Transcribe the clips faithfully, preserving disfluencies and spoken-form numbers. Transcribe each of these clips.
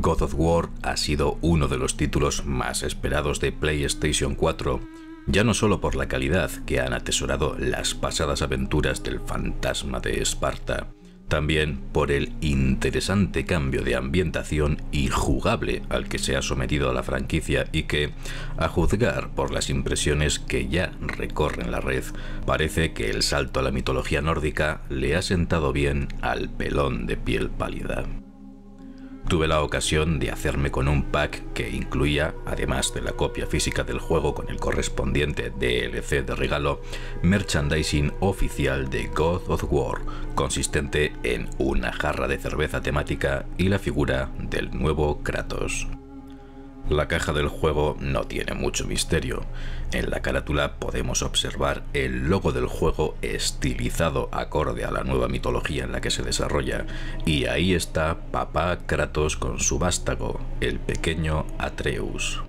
God of War ha sido uno de los títulos más esperados de PlayStation cuatro, ya no solo por la calidad que han atesorado las pasadas aventuras del fantasma de Esparta, también por el interesante cambio de ambientación y jugable al que se ha sometido a la franquicia y que, a juzgar por las impresiones que ya recorren la red, parece que el salto a la mitología nórdica le ha sentado bien al pelón de piel pálida. Tuve la ocasión de hacerme con un pack que incluía, además de la copia física del juego con el correspondiente D L C de regalo, merchandising oficial de God of War, consistente en una jarra de cerveza temática y la figura del nuevo Kratos. La caja del juego no tiene mucho misterio. En la carátula podemos observar el logo del juego estilizado acorde a la nueva mitología en la que se desarrolla, y ahí está papá Kratos con su vástago, el pequeño Atreus.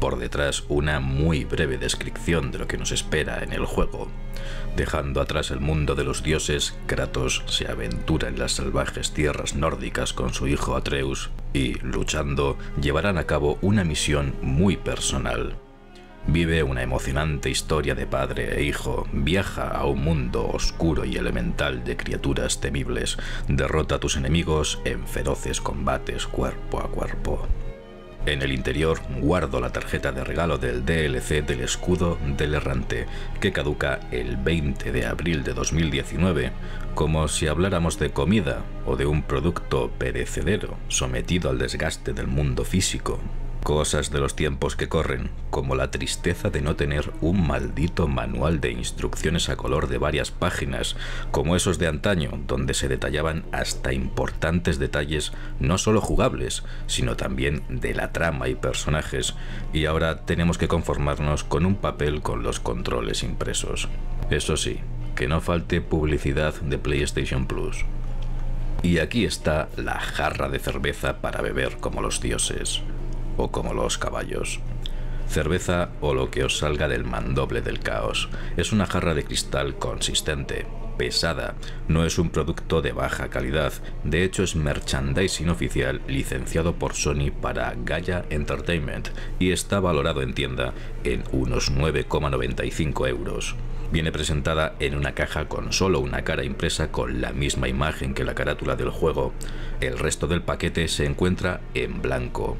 Por detrás, una muy breve descripción de lo que nos espera en el juego. Dejando atrás el mundo de los dioses, Kratos se aventura en las salvajes tierras nórdicas con su hijo Atreus y, luchando, llevarán a cabo una misión muy personal. Vive una emocionante historia de padre e hijo, viaja a un mundo oscuro y elemental de criaturas temibles, derrota a tus enemigos en feroces combates cuerpo a cuerpo. En el interior guardo la tarjeta de regalo del D L C del Escudo del Errante, que caduca el veinte de abril de dos mil diecinueve, como si habláramos de comida o de un producto perecedero sometido al desgaste del mundo físico. Cosas de los tiempos que corren, como la tristeza de no tener un maldito manual de instrucciones a color de varias páginas, como esos de antaño, donde se detallaban hasta importantes detalles no solo jugables, sino también de la trama y personajes, y ahora tenemos que conformarnos con un papel con los controles impresos. Eso sí, que no falte publicidad de PlayStation Plus. Y aquí está la jarra de cerveza para beber como los dioses. O como los caballos. Cerveza o lo que os salga del mandoble del caos. Es una jarra de cristal consistente, pesada, no es un producto de baja calidad, de hecho es merchandising oficial licenciado por Sony para Gaia Entertainment y está valorado en tienda en unos nueve coma noventa y cinco euros. Viene presentada en una caja con solo una cara impresa con la misma imagen que la carátula del juego. El resto del paquete se encuentra en blanco.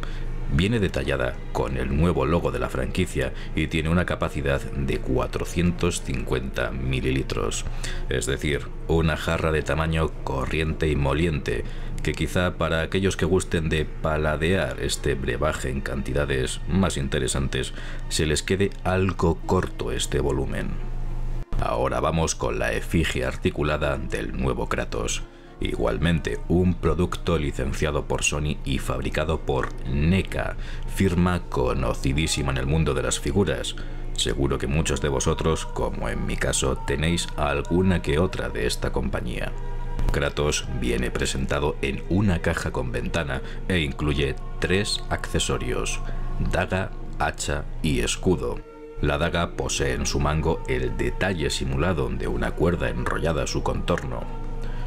Viene detallada con el nuevo logo de la franquicia y tiene una capacidad de cuatrocientos cincuenta mililitros, es decir, una jarra de tamaño corriente y moliente, que quizá para aquellos que gusten de paladear este brebaje en cantidades más interesantes, se les quede algo corto este volumen. Ahora vamos con la efigie articulada del nuevo Kratos. Igualmente, un producto licenciado por Sony y fabricado por NECA, firma conocidísima en el mundo de las figuras. Seguro que muchos de vosotros, como en mi caso, tenéis alguna que otra de esta compañía. Kratos viene presentado en una caja con ventana e incluye tres accesorios: daga, hacha y escudo. La daga posee en su mango el detalle simulado de una cuerda enrollada a su contorno.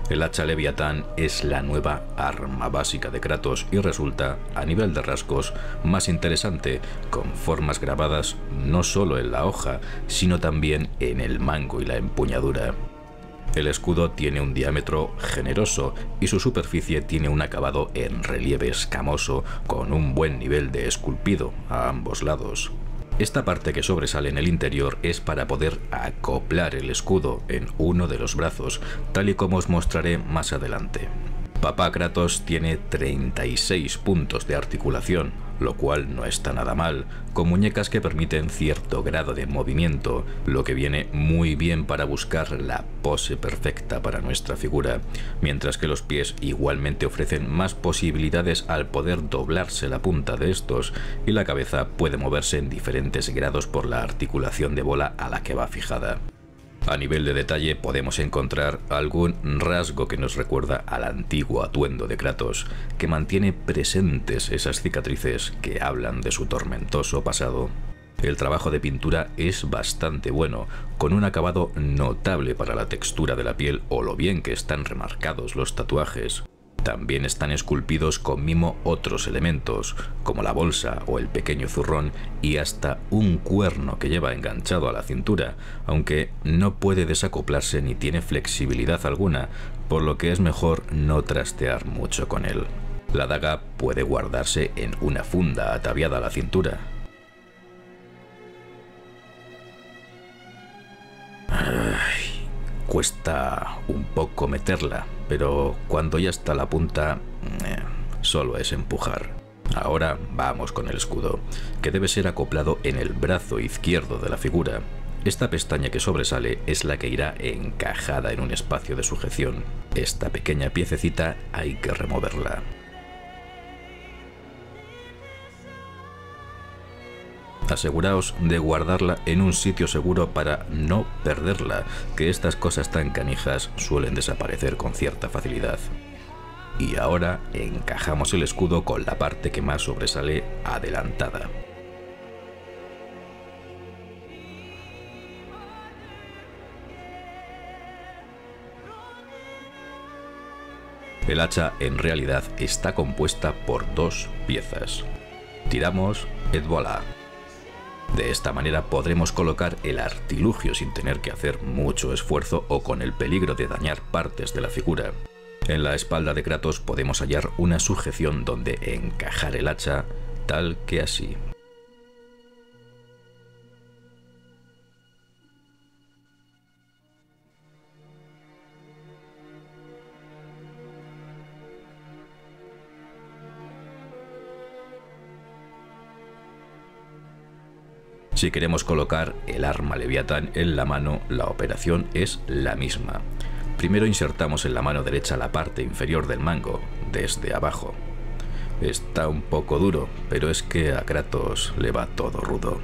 El hacha Leviatán es la nueva arma básica de Kratos y resulta, a nivel de rasgos, más interesante, con formas grabadas no solo en la hoja, sino también en el mango y la empuñadura. El escudo tiene un diámetro generoso y su superficie tiene un acabado en relieve escamoso, con un buen nivel de esculpido a ambos lados. Esta parte que sobresale en el interior es para poder acoplar el escudo en uno de los brazos, tal y como os mostraré más adelante. Papá Kratos tiene treinta y seis puntos de articulación, lo cual no está nada mal, con muñecas que permiten cierto grado de movimiento, lo que viene muy bien para buscar la pose perfecta para nuestra figura, mientras que los pies igualmente ofrecen más posibilidades al poder doblarse la punta de estos, y la cabeza puede moverse en diferentes grados por la articulación de bola a la que va fijada. A nivel de detalle podemos encontrar algún rasgo que nos recuerda al antiguo atuendo de Kratos, que mantiene presentes esas cicatrices que hablan de su tormentoso pasado. El trabajo de pintura es bastante bueno, con un acabado notable para la textura de la piel o lo bien que están remarcados los tatuajes. También están esculpidos con mimo otros elementos, como la bolsa o el pequeño zurrón y hasta un cuerno que lleva enganchado a la cintura, aunque no puede desacoplarse ni tiene flexibilidad alguna, por lo que es mejor no trastear mucho con él. La daga puede guardarse en una funda ataviada a la cintura. Ay, cuesta un poco meterla, pero cuando ya está la punta, eh, solo es empujar. Ahora vamos con el escudo, que debe ser acoplado en el brazo izquierdo de la figura. Esta pestaña que sobresale es la que irá encajada en un espacio de sujeción. Esta pequeña piececita hay que removerla. Aseguraos de guardarla en un sitio seguro para no perderla, que estas cosas tan canijas suelen desaparecer con cierta facilidad. Y ahora encajamos el escudo con la parte que más sobresale adelantada. El hacha en realidad está compuesta por dos piezas. Tiramos y voilà. De esta manera podremos colocar el artilugio sin tener que hacer mucho esfuerzo o con el peligro de dañar partes de la figura. En la espalda de Kratos podemos hallar una sujeción donde encajar el hacha, tal que así. Si queremos colocar el arma Leviatán en la mano, la operación es la misma. Primero insertamos en la mano derecha la parte inferior del mango, desde abajo. Está un poco duro, pero es que a Kratos le va todo rudo.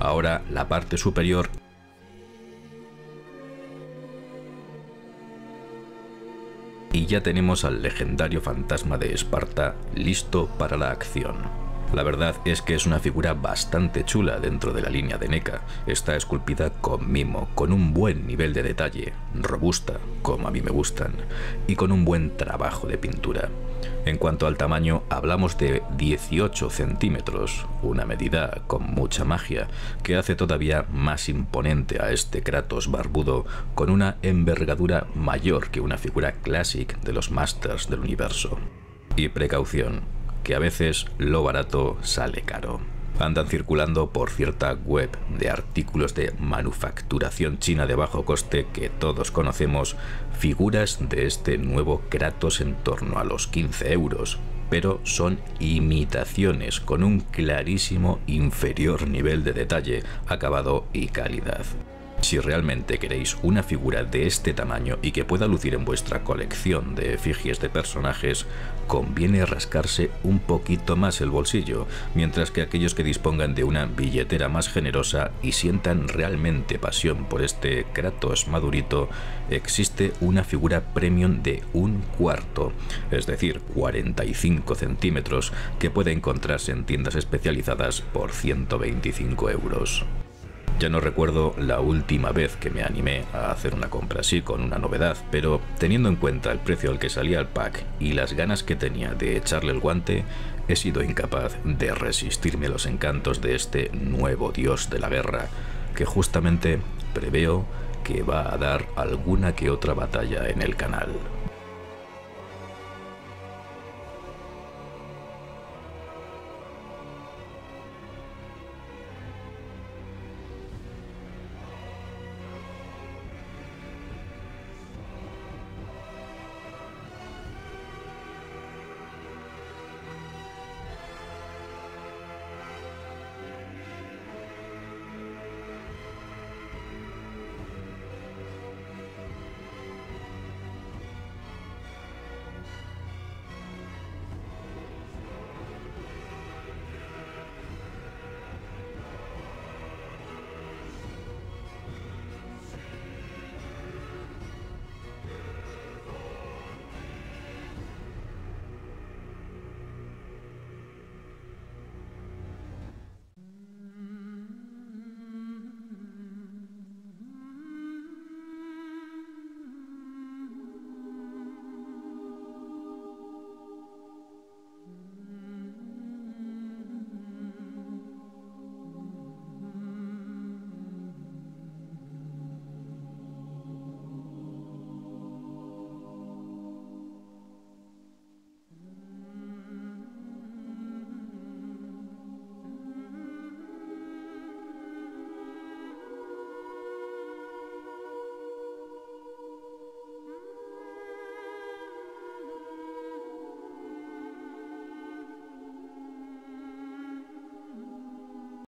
Ahora la parte superior. Y ya tenemos al legendario fantasma de Esparta listo para la acción. La verdad es que es una figura bastante chula dentro de la línea de NECA. Está esculpida con mimo, con un buen nivel de detalle, robusta, como a mí me gustan, y con un buen trabajo de pintura. En cuanto al tamaño, hablamos de dieciocho centímetros, una medida con mucha magia, que hace todavía más imponente a este Kratos barbudo, con una envergadura mayor que una figura clásica de los Masters del Universo. Y precaución, que a veces lo barato sale caro. Andan circulando por cierta web de artículos de manufacturación china de bajo coste que todos conocemos, figuras de este nuevo Kratos en torno a los quince euros, pero son imitaciones con un clarísimo inferior nivel de detalle, acabado y calidad. Si realmente queréis una figura de este tamaño y que pueda lucir en vuestra colección de efigies de personajes, conviene rascarse un poquito más el bolsillo, mientras que aquellos que dispongan de una billetera más generosa y sientan realmente pasión por este Kratos madurito, existe una figura premium de un cuarto, es decir, cuarenta y cinco centímetros, que puede encontrarse en tiendas especializadas por ciento veinticinco euros. Ya no recuerdo la última vez que me animé a hacer una compra así con una novedad, pero teniendo en cuenta el precio al que salía el pack y las ganas que tenía de echarle el guante, he sido incapaz de resistirme a los encantos de este nuevo dios de la guerra, que justamente preveo que va a dar alguna que otra batalla en el canal.